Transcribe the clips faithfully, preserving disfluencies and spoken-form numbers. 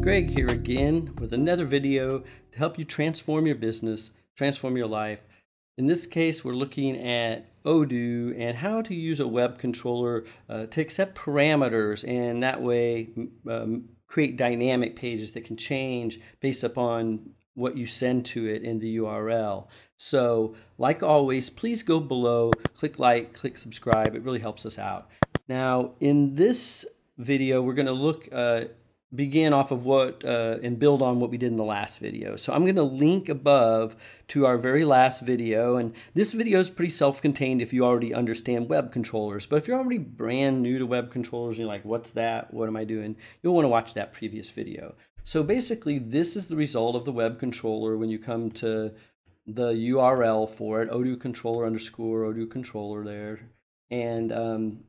Greg here again with another video to help you transform your business, transform your life. In this case, we're looking at Odoo and how to use a web controller uh, to accept parameters and that way um, create dynamic pages that can change based upon what you send to it in the U R L. So, like always, please go below, click like, click subscribe. It really helps us out. Now, in this video, we're going to look uh, begin off of what uh, and build on what we did in the last video. So I'm going to link above to our very last video, and this video is pretty self-contained if you already understand web controllers. But if you're already brand new to web controllers and you're like, what's that? What am I doing? You'll want to watch that previous video. So basically, this is the result of the web controller when you come to the U R L for it, Odoo controller underscore Odoo controller there. And um,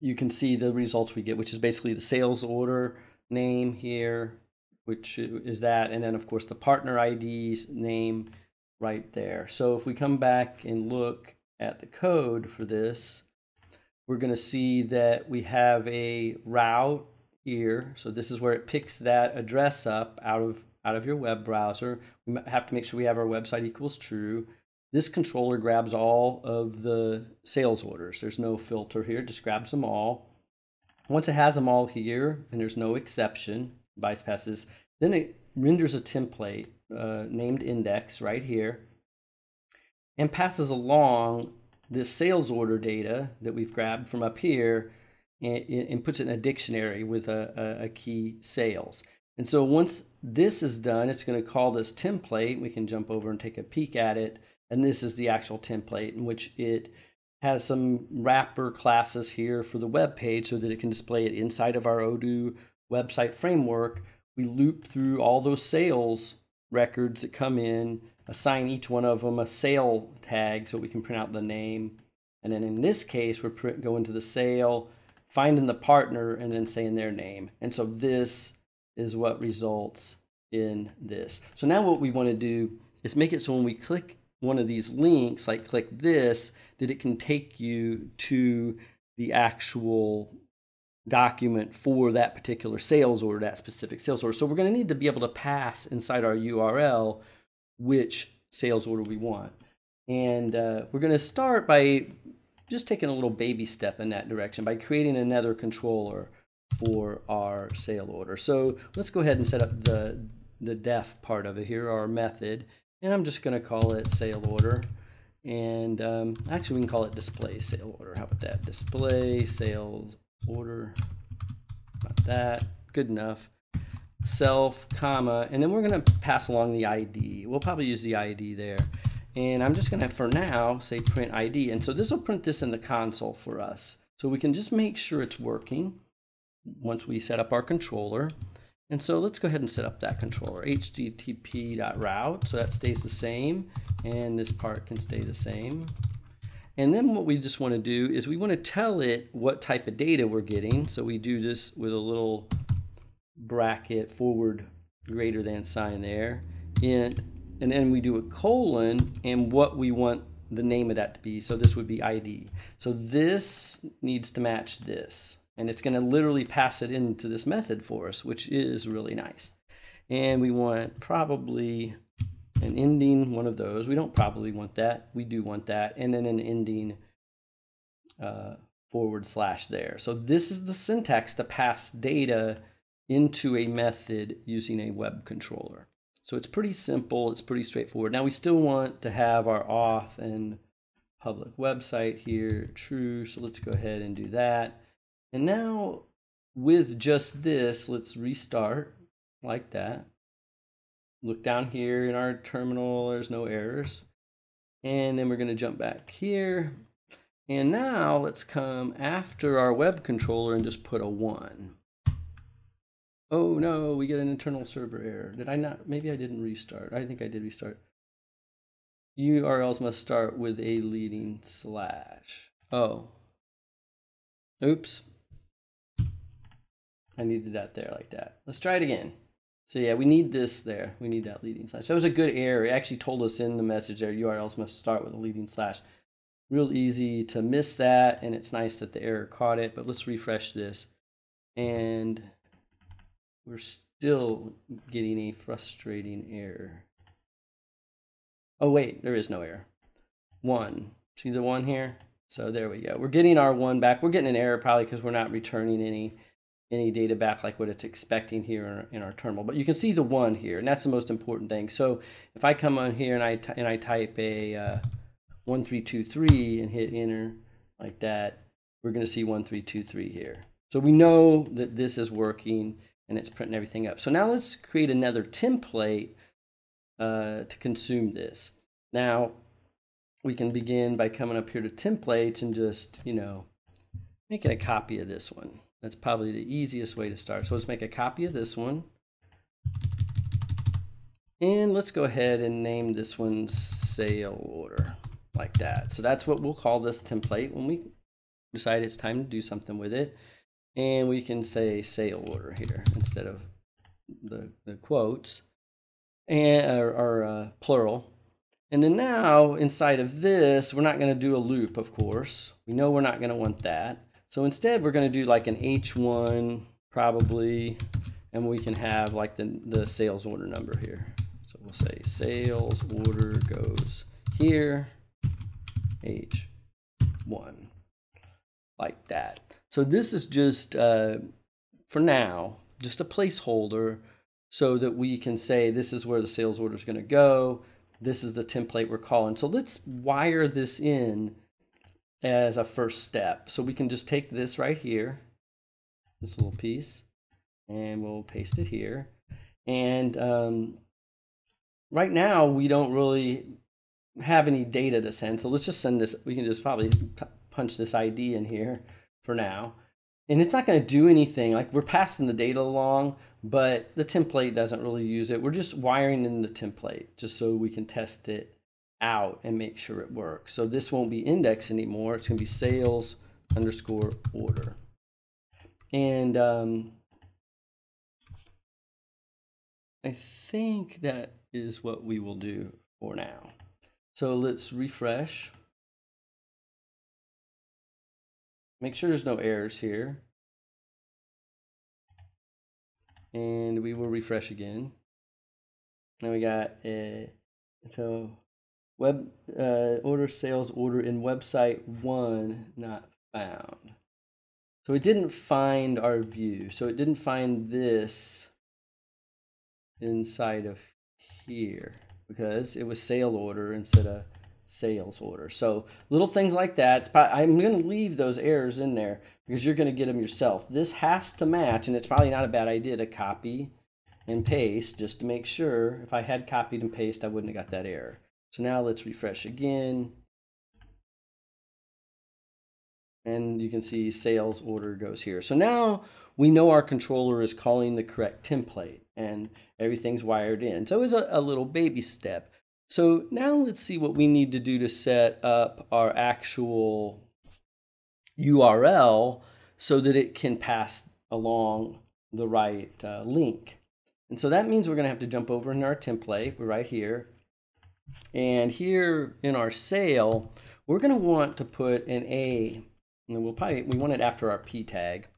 you can see the results we get, which is basically the sales order name here, which is that, and then of course the partner I D's name right there. So if we come back and look at the code for this, we're going to see that we have a route here. So this is where it picks that address up out of out of your web browser. We have to make sure we have our website equals true. This controller grabs all of the sales orders. There's no filter here, it just grabs them all. Once it has them all here, and there's no exception, bypasses, then it renders a template uh, named index right here and passes along this sales order data that we've grabbed from up here and, and puts it in a dictionary with a, a, a key sales. And so once this is done, it's going to call this template. We can jump over and take a peek at it. And this is the actual template in which it has some wrapper classes here for the web page so that it can display it inside of our Odoo website framework. We loop through all those sales records that come in, assign each one of them a sale tag so we can print out the name. And then in this case, we're going to the sale, finding the partner, and then saying their name. And so this is what results in this. So now what we want to do is make it so when we click one of these links, like click this, that it can take you to the actual document for that particular sales order, that specific sales order. So we're going to need to be able to pass inside our U R L which sales order we want. And uh, we're going to start by just taking a little baby step in that direction by creating another controller for our sale order. So let's go ahead and set up the, the def part of it here, our method. And I'm just going to call it sale order, and um, actually we can call it display sale order. How about that? Display sales order, not that, good enough. Self, comma, and then we're going to pass along the I D. We'll probably use the I D there. And I'm just going to, for now, say print I D. And so this will print this in the console for us. So we can just make sure it's working once we set up our controller. And so let's go ahead and set up that controller, H T T P dot route, so that stays the same, and this part can stay the same. And then what we just want to do is we want to tell it what type of data we're getting. So we do this with a little bracket forward greater than sign there, and, and then we do a colon and what we want the name of that to be. So this would be I D. So this needs to match this. And it's going to literally pass it into this method for us, which is really nice. And we want probably an ending, one of those. We don't probably want that. We do want that. And then an ending uh, forward slash there. So this is the syntax to pass data into a method using a web controller. So it's pretty simple. It's pretty straightforward. Now we still want to have our auth and public website here true. So let's go ahead and do that. And now with just this, let's restart like that. Look down here in our terminal, there's no errors. And then we're going to jump back here. And now let's come after our web controller and just put a one. Oh no, we get an internal server error. Did I not? Maybe I didn't restart. I think I did restart. U R Ls must start with a leading slash. Oh, oops. I needed that there like that. Let's try it again. So yeah, we need this there. We need that leading slash. That was a good error. It actually told us in the message there, U R Ls must start with a leading slash. Real easy to miss that, and it's nice that the error caught it, but let's refresh this. And we're still getting a frustrating error. Oh wait, there is no error. One. See the one here? So there we go. We're getting our one back. We're getting an error probably because we're not returning any any data back like what it's expecting here in our, in our terminal. But you can see the one here, and that's the most important thing. So if I come on here and I and I type a uh, one three two three and hit enter like that, we're going to see one three two three here. So we know that this is working and it's printing everything up. So now let's create another template uh, to consume this. Now we can begin by coming up here to templates and just, you know, making a copy of this one. That's probably the easiest way to start. So let's make a copy of this one. And let's go ahead and name this one sale order like that. So that's what we'll call this template when we decide it's time to do something with it. And we can say sale order here instead of the, the quotes and or, or uh, plural. And then now inside of this, we're not going to do a loop, of course. We know we're not going to want that. So instead we're going to do like an H one probably, and we can have like the, the sales order number here. So we'll say sales order goes here, H one, like that. So this is just, uh, for now, just a placeholder so that we can say this is where the sales order is going to go. This is the template we're calling. So let's wire this in as a first step. So we can just take this right here, this little piece, and we'll paste it here. And um, right now we don't really have any data to send. So let's just send this. We can just probably punch this I D in here for now. And it's not going to do anything. Like, we're passing the data along, but the template doesn't really use it. We're just wiring in the template just so we can test it out and make sure it works. So this won't be indexed anymore. It's going to be sales underscore order. And um, I think that is what we will do for now. So let's refresh. Make sure there's no errors here. And we will refresh again. Now we got a so web uh, order sales order in website one not found. So it didn't find our view. So it didn't find this inside of here because it was sale order instead of sales order. So little things like that. It's probably, I'm going to leave those errors in there because you're going to get them yourself. This has to match, and it's probably not a bad idea to copy and paste just to make sure. If I had copied and pasted, I wouldn't have got that error. So now let's refresh again. And you can see sales order goes here. So now we know our controller is calling the correct template and everything's wired in. So it was a, a little baby step. So now let's see what we need to do to set up our actual U R L so that it can pass along the right uh, link. And so that means we're going to have to jump over in our template. We're right here. And here in our sale, we're going to want to put an A, and we'll probably, we want it after our P tag.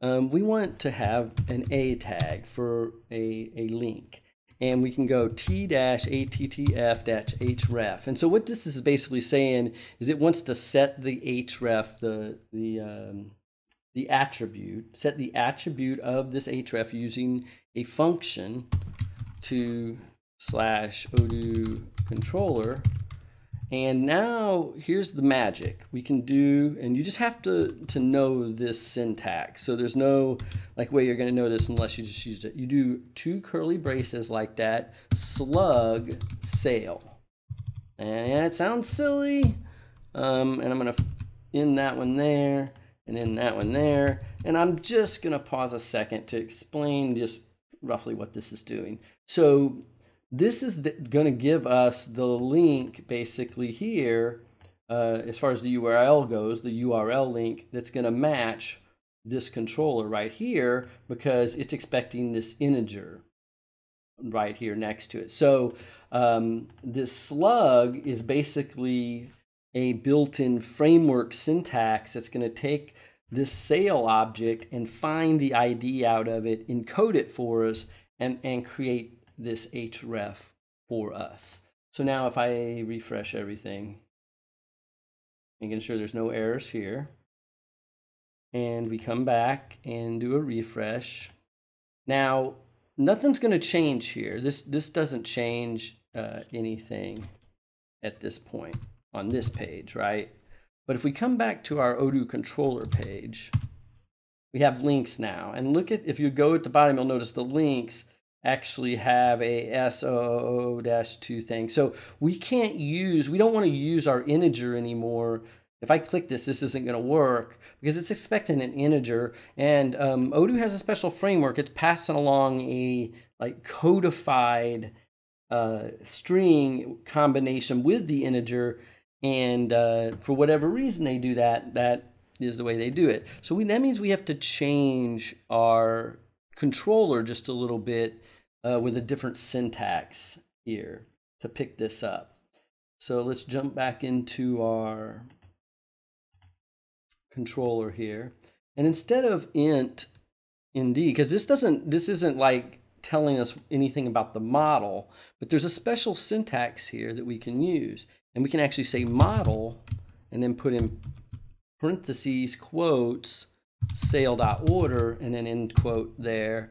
Um, we want to have an A tag for a, a link. And we can go t dash a t t f dash h ref. And so what this is basically saying is it wants to set the href, the, the, um, the attribute, set the attribute of this href using a function to slash Odoo controller. And now here's the magic we can do, and you just have to, to know this syntax. So there's no like way you're going to know this unless you just use it. You do two curly braces like that, slug sale. And it sounds silly. Um, and I'm going to end that one there and end that one there. And I'm just going to pause a second to explain just roughly what this is doing. So this is going to give us the link basically here, uh, as far as the U R L goes, the U R L link that's going to match this controller right here because it's expecting this integer right here next to it. So um, this slug is basically a built-in framework syntax that's going to take this sale object and find the I D out of it, encode it for us, and, and create this href for us. So now if I refresh everything, making sure there's no errors here, and we come back and do a refresh. Now, nothing's going to change here. This, this doesn't change uh, anything at this point on this page, right? But if we come back to our Odoo controller page, we have links now. And look at, if you go at the bottom, you'll notice the links actually have a S O O two thing. So we can't use, we don't want to use our integer anymore. If I click this, this isn't going to work because it's expecting an integer. And um, Odoo has a special framework. It's passing along a like codified uh, string combination with the integer. And uh, for whatever reason they do that, that is the way they do it. So we, that means we have to change our controller just a little bit uh, with a different syntax here to pick this up. So let's jump back into our controller here, and instead of int nd, because this doesn't, this isn't like telling us anything about the model, but there's a special syntax here that we can use. And we can actually say model and then put in parentheses, quotes, sale.order, and then end quote there.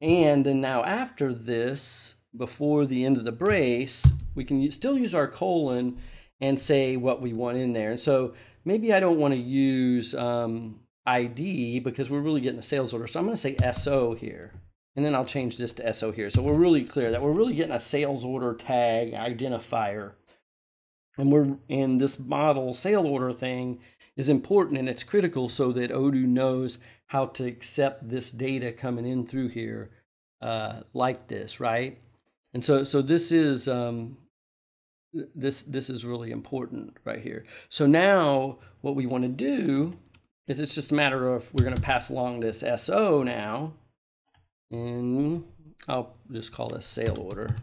And then now after this, before the end of the brace, we can still use our colon and say what we want in there. And so maybe I don't want to use um, I D because we're really getting a sales order. So I'm going to say S O here. And then I'll change this to S O here. So we're really clear that we're really getting a sales order tag identifier. And we're in this model sale order thing is important and it's critical so that Odoo knows how to accept this data coming in through here uh, like this, right? And so, so this is um, this this is really important right here. So now what we want to do is it's just a matter of we're going to pass along this S O now, and I'll just call this sale order.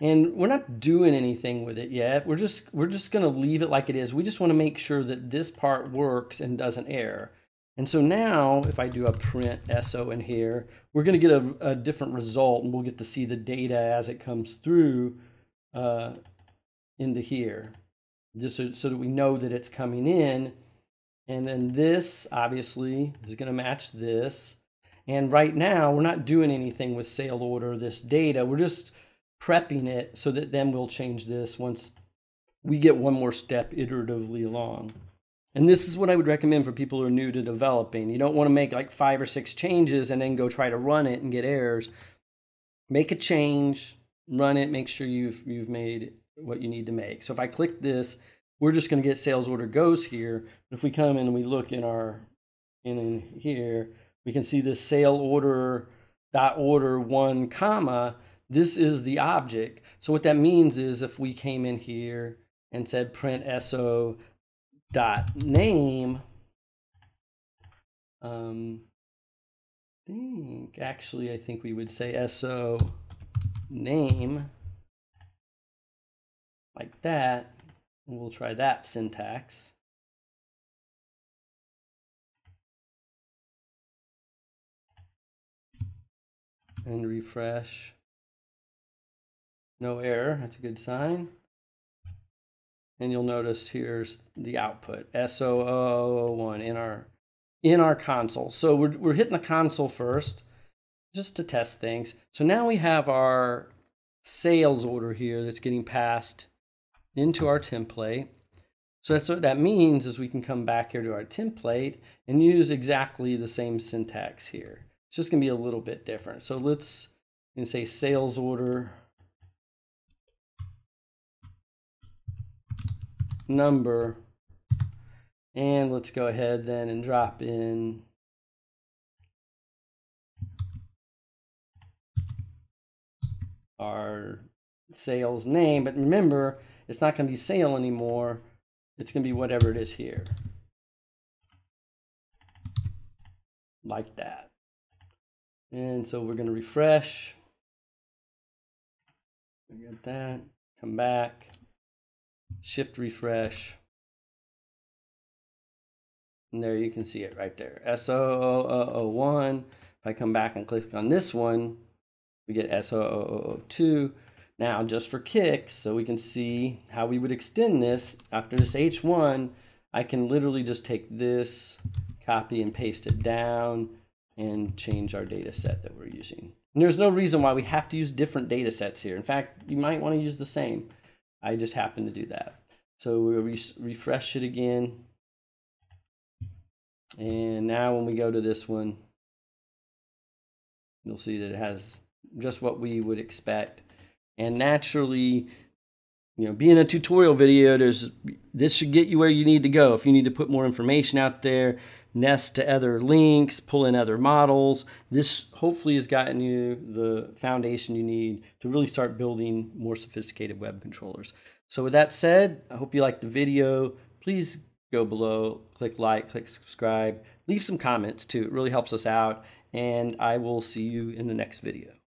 And we're not doing anything with it yet. We're just, we're just going to leave it like it is. We just want to make sure that this part works and doesn't err. And so now if I do a print S O in here, we're going to get a, a different result, and we'll get to see the data as it comes through uh, into here. Just so, so that we know that it's coming in. And then this obviously is going to match this. And right now we're not doing anything with sale order, this data. We're just prepping it so that then we'll change this once we get one more step iteratively along. And this is what I would recommend for people who are new to developing. You don't want to make like five or six changes and then go try to run it and get errors. Make a change, run it, make sure you've, you've made what you need to make. So if I click this, we're just going to get sales order goes here. If we come in and we look in our, in, in here, we can see this sale order dot order one comma. This is the object. So what that means is if we came in here and said print S O dot name, um, I think actually I think we would say S O name like that. And we'll try that syntax. And refresh. No error, that's a good sign. And you'll notice here's the output, S O O one in our, in our console. So we're, we're hitting the console first just to test things. So now we have our sales order here that's getting passed into our template. So that's what that means is we can come back here to our template and use exactly the same syntax here. It's just gonna be a little bit different. So let's and say sales order number, and let's go ahead then and drop in our sales name, but remember it's not going to be sale anymore, it's going to be whatever it is here like that. And so we're going to refresh, we got that, come back, shift refresh, And there you can see it right there, S zero zero zero zero one. If I come back and click on this one, we get S zero zero zero zero two. Now, just for kicks, so we can see how we would extend this, after this H one, I can literally just take this, copy and paste it down, and change our data set that we're using. And there's no reason why we have to use different data sets here. In fact, you might want to use the same. I just happen to do that. So we'll re refresh it again. And now when we go to this one, you'll see that it has just what we would expect. And naturally, you know, being a tutorial video, there's this should get you where you need to go. If you need to put more information out there, nest to other links, pull in other models, this hopefully has gotten you the foundation you need to really start building more sophisticated web controllers. So with that said, I hope you liked the video. Please go below, click like, click subscribe, leave some comments too. It really helps us out, and I will see you in the next video.